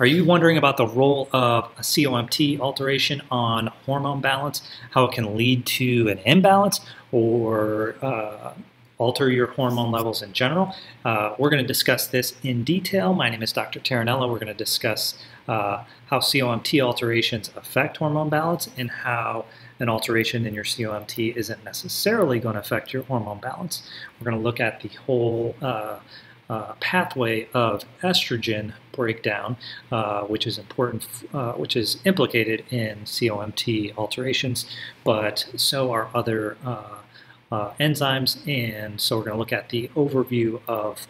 Are you wondering about the role of a COMT alteration on hormone balance, how it can lead to an imbalance or alter your hormone levels in general? We're going to discuss this in detail. My name is Dr. Terranella. We're going to discuss how COMT alterations affect hormone balance and how an alteration in your COMT isn't necessarily going to affect your hormone balance. We're going to look at the whole pathway of estrogen breakdown, which is important, which is implicated in COMT alterations, but so are other enzymes. And so we're going to look at the overview of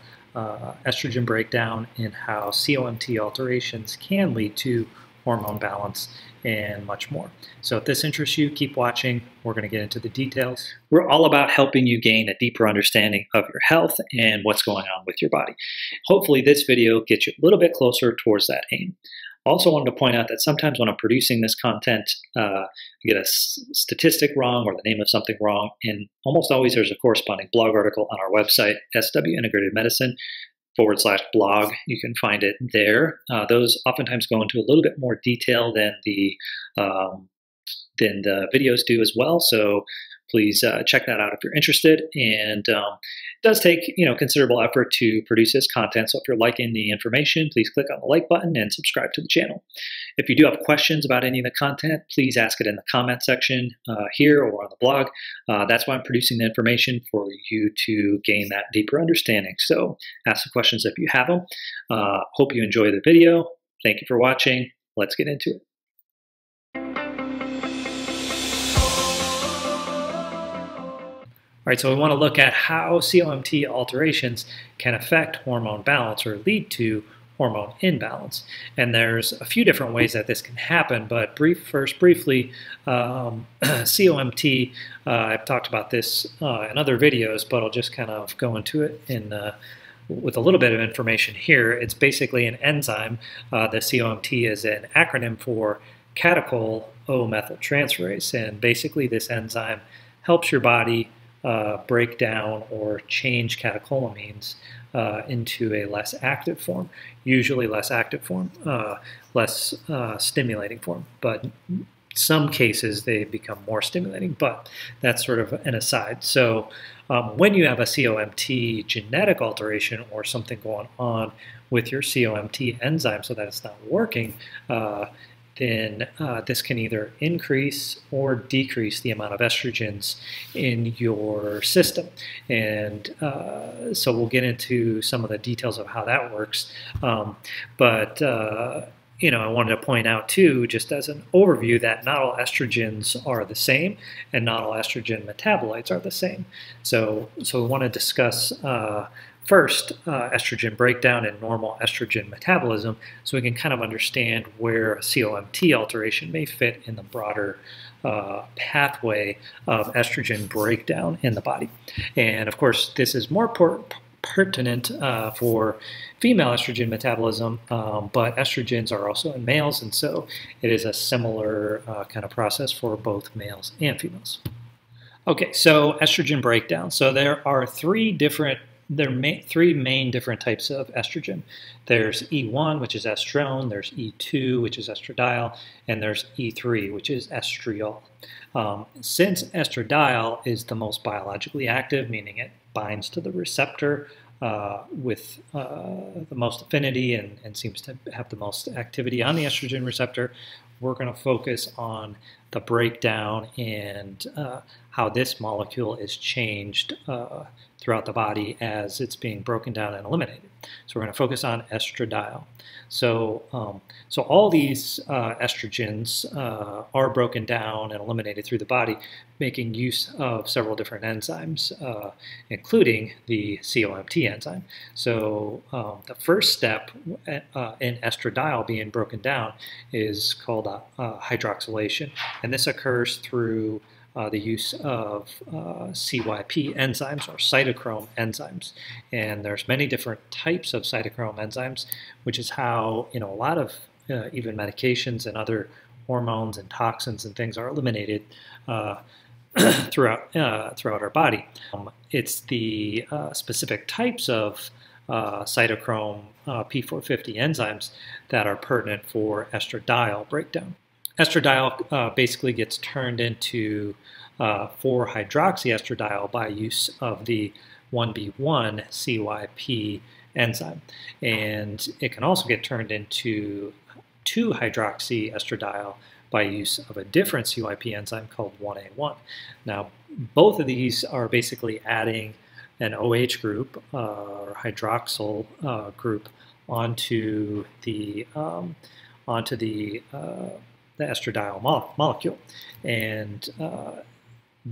estrogen breakdown and how COMT alterations can lead to hormone balance and much more. So if this interests you, keep watching. We're going to get into the details. We're all about helping you gain a deeper understanding of your health and what's going on with your body. Hopefully this video gets you a little bit closer towards that aim. Also wanted to point out that sometimes when I'm producing this content, I get a statistic wrong or the name of something wrong, and almost always there's a corresponding blog article on our website, SW Integrative Medicine/blog. You can find it there. Those oftentimes go into a little bit more detail than the videos do as well. So please check that out if you're interested. And it does take considerable effort to produce this content. So if you're liking the information, please click on the like button and subscribe to the channel. If you do have questions about any of the content, please ask it in the comment section here or on the blog. That's why I'm producing the information, for you to gain that deeper understanding. So ask the questions if you have them. Hope you enjoy the video. Thank you for watching. Let's get into it. All right, so we want to look at how COMT alterations can affect hormone balance or lead to hormone imbalance. And there's a few different ways that this can happen, but briefly, COMT, I've talked about this in other videos, but I'll just kind of go into it in with a little bit of information here. It's basically an enzyme. The COMT is an acronym for catechol-O-methyltransferase, and basically this enzyme helps your body break down or change catecholamines into a less active form, less stimulating form. But in some cases they become more stimulating, but that's sort of an aside. So when you have a COMT genetic alteration or something going on with your COMT enzyme so that it's not working, then this can either increase or decrease the amount of estrogens in your system. And so we'll get into some of the details of how that works. I wanted to point out too, just as an overview, that not all estrogens are the same and not all estrogen metabolites are the same. So we want to discuss first, estrogen breakdown and normal estrogen metabolism, so we can kind of understand where COMT alteration may fit in the broader pathway of estrogen breakdown in the body. And of course, this is more pertinent for female estrogen metabolism, but estrogens are also in males, and so it is a similar kind of process for both males and females. Okay, so estrogen breakdown. So there are three main different types of estrogen. There's E1, which is estrone, there's E2, which is estradiol, and there's E3, which is estriol. Since estradiol is the most biologically active, meaning it binds to the receptor with the most affinity and seems to have the most activity on the estrogen receptor, we're going to focus on the breakdown and how this molecule is changed throughout the body as it's being broken down and eliminated. So we're going to focus on estradiol. So, all these estrogens are broken down and eliminated through the body, making use of several different enzymes, including the COMT enzyme. So the first step in estradiol being broken down is called hydroxylation, and this occurs through the use of CYP enzymes or cytochrome enzymes. And there's many different types of cytochrome enzymes, which is how a lot of even medications and other hormones and toxins and things are eliminated throughout our body. It's the specific types of cytochrome P450 enzymes that are pertinent for estradiol breakdown. Estradiol basically gets turned into 4-hydroxyestradiol by use of the 1B1 CYP enzyme. And it can also get turned into 2-hydroxyestradiol by use of a different CYP enzyme called 1A1. Now, both of these are basically adding an OH group or hydroxyl group onto the estradiol molecule. And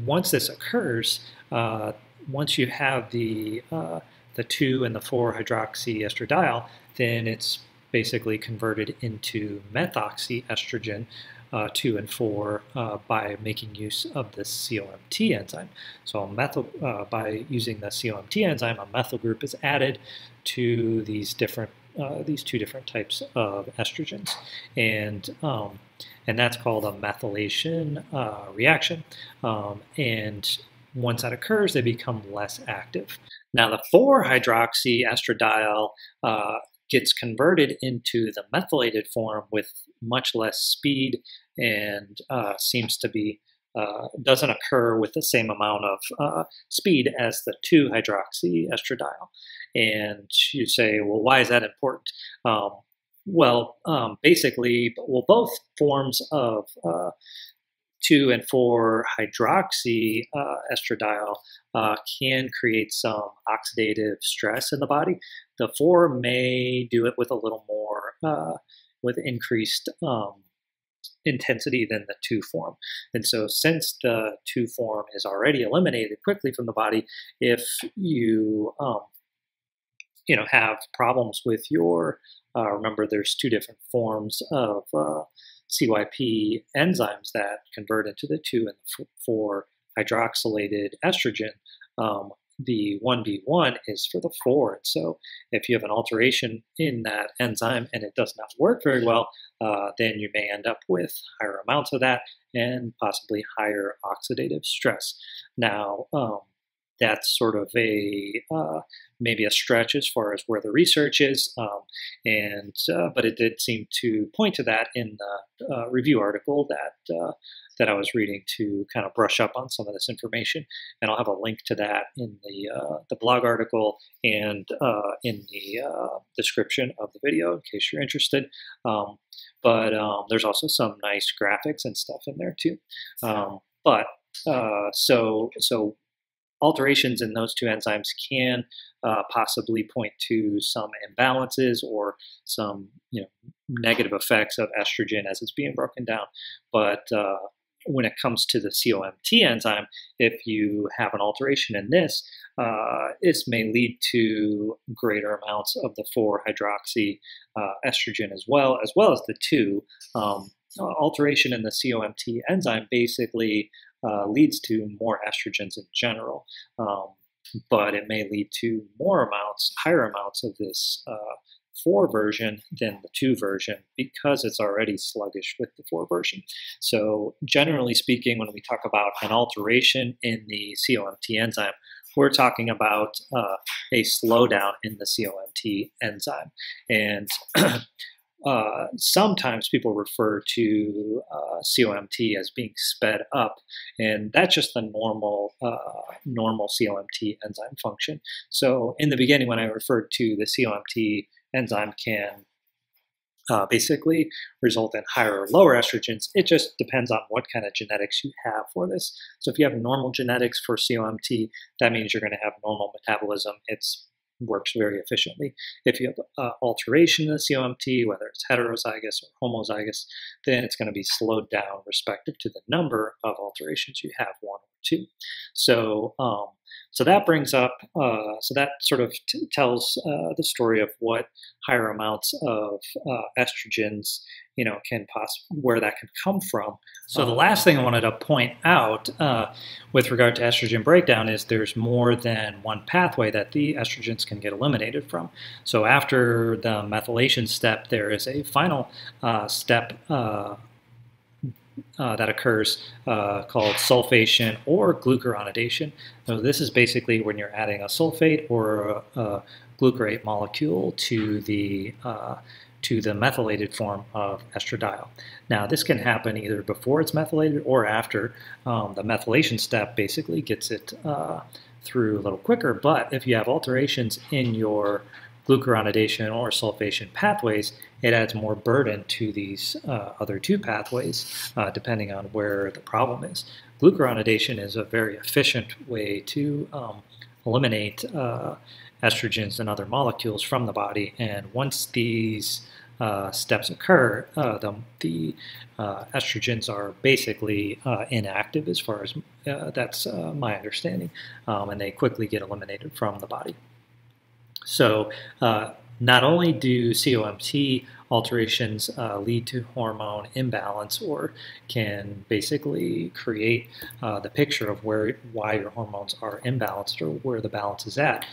once this occurs, once you have the 2 and the 4-hydroxyestradiol, then it's basically converted into methoxyestrogen 2 and 4 by making use of the COMT enzyme. So by using the COMT enzyme, a methyl group is added to these different these two different types of estrogens, and that's called a methylation reaction. And once that occurs, they become less active. Now, the 4-hydroxyestradiol gets converted into the methylated form with much less speed, and seems to be doesn't occur with the same amount of speed as the 2-hydroxyestradiol. And you say, well, why is that important? Well, both forms of 2 and 4-hydroxyestradiol can create some oxidative stress in the body. The 4 may do it with a little more, with increased intensity than the 2 form. And so since the 2 form is already eliminated quickly from the body, if you have problems with your, remember there's 2 different forms of CYP enzymes that convert into the 2 and 4 hydroxylated estrogen. The 1B1 is for the 4. And so if you have an alteration in that enzyme and it does not work very well, then you may end up with higher amounts of that and possibly higher oxidative stress. Now, that's sort of a maybe a stretch as far as where the research is, but it did seem to point to that in the review article that that I was reading to kind of brush up on some of this information, and I'll have a link to that in the blog article and in the description of the video in case you're interested. But there's also some nice graphics and stuff in there too. So alterations in those 2 enzymes can possibly point to some imbalances or some negative effects of estrogen as it's being broken down. But when it comes to the COMT enzyme, if you have an alteration in this, this may lead to greater amounts of the 4-hydroxy estrogen as well as the 2. Alteration in the COMT enzyme basically leads to more estrogens in general, but it may lead to higher amounts of this 4 version than the 2 version because it's already sluggish with the 4 version. So generally speaking, when we talk about an alteration in the COMT enzyme, we're talking about a slowdown in the COMT enzyme. And sometimes people refer to COMT as being sped up, and that's just the normal COMT enzyme function. So in the beginning, when I referred to the COMT enzyme can basically result in higher or lower estrogens, it just depends on what kind of genetics you have for this. So if you have normal genetics for COMT, that means you're going to have normal metabolism. It's works very efficiently. If you have alteration in the COMT, whether it's heterozygous or homozygous, then it's going to be slowed down respective to the number of alterations you have, 1 or 2. So that brings up, so that sort of tells the story of what higher amounts of estrogens, can possibly, where that can come from. So the last thing I wanted to point out with regard to estrogen breakdown is there's more than one pathway that the estrogens can get eliminated from. So after the methylation step, there is a final step that occurs called sulfation or glucuronidation. So this is basically when you're adding a sulfate or a glucarate molecule to the methylated form of estradiol. Now, this can happen either before it's methylated or after. The methylation step basically gets it through a little quicker, but if you have alterations in your glucuronidation or sulfation pathways, it adds more burden to these other two pathways, depending on where the problem is. Glucuronidation is a very efficient way to eliminate estrogens and other molecules from the body, and once these steps occur, the estrogens are basically inactive, as far as that's my understanding, and they quickly get eliminated from the body. So not only do COMT alterations lead to hormone imbalance, or can basically create the picture of why your hormones are imbalanced or where the balance is at,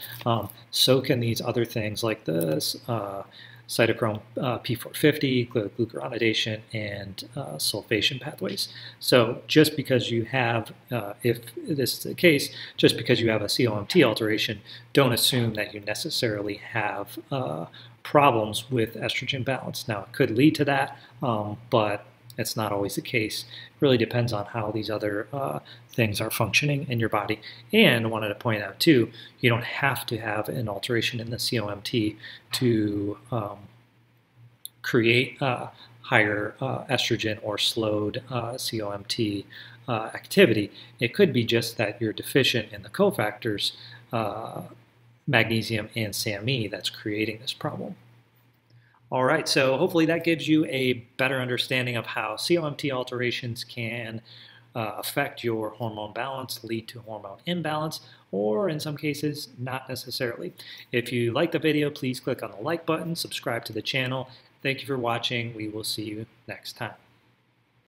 so can these other things like this, cytochrome P450, glucuronidation, and sulfation pathways. So just because you have, if this is the case, just because you have a COMT alteration, don't assume that you necessarily have problems with estrogen balance. Now, it could lead to that, but it's not always the case. It really depends on how these other things are functioning in your body. And I wanted to point out too, you don't have to have an alteration in the COMT to create higher estrogen or slowed COMT activity. It could be just that you're deficient in the cofactors, magnesium and SAMe, that's creating this problem. All right, so hopefully that gives you a better understanding of how COMT alterations can affect your hormone balance, lead to hormone imbalance, or in some cases, not necessarily. If you like the video, please click on the like button, subscribe to the channel. Thank you for watching. We will see you next time.